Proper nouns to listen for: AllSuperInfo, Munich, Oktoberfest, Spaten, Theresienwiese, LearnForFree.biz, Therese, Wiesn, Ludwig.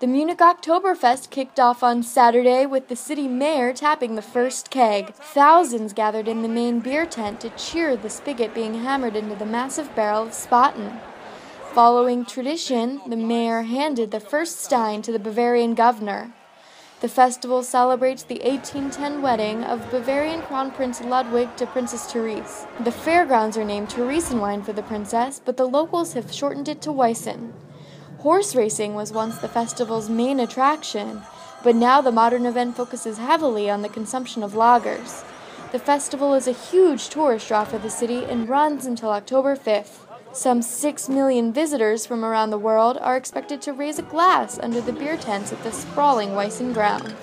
The Munich Oktoberfest kicked off on Saturday with the city mayor tapping the first keg. Thousands gathered in the main beer tent to cheer the spigot being hammered into the massive barrel of Spaten. Following tradition, the mayor handed the first stein to the Bavarian governor. The festival celebrates the 1810 wedding of Bavarian Crown Prince Ludwig to Princess Therese. The fairgrounds are named Theresienwiese for the princess, but the locals have shortened it to Wiesn. Horse racing was once the festival's main attraction, but now the modern event focuses heavily on the consumption of lagers. The festival is a huge tourist draw for the city and runs until October 5th. Some 6 million visitors from around the world are expected to raise a glass under the beer tents at the sprawling Wiesn ground.